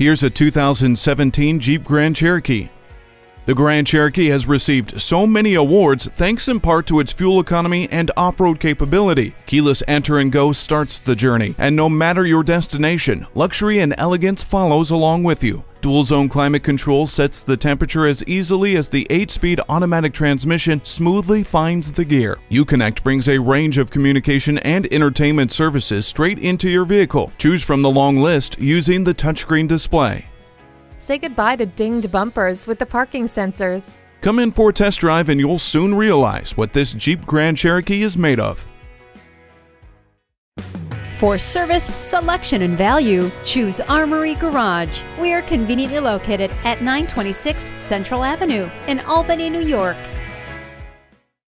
Here's a 2017 Jeep Grand Cherokee. The Grand Cherokee has received so many awards thanks in part to its fuel economy and off-road capability. Keyless enter and go starts the journey, and no matter your destination, luxury and elegance follows along with you. Dual-zone climate control sets the temperature as easily as the 8-speed automatic transmission smoothly finds the gear. Uconnect brings a range of communication and entertainment services straight into your vehicle. Choose from the long list using the touchscreen display. Say goodbye to dinged bumpers with the parking sensors. Come in for a test drive and you'll soon realize what this Jeep Grand Cherokee is made of. For service, selection, and value, choose Armory Garage. We are conveniently located at 926 Central Avenue in Albany, New York.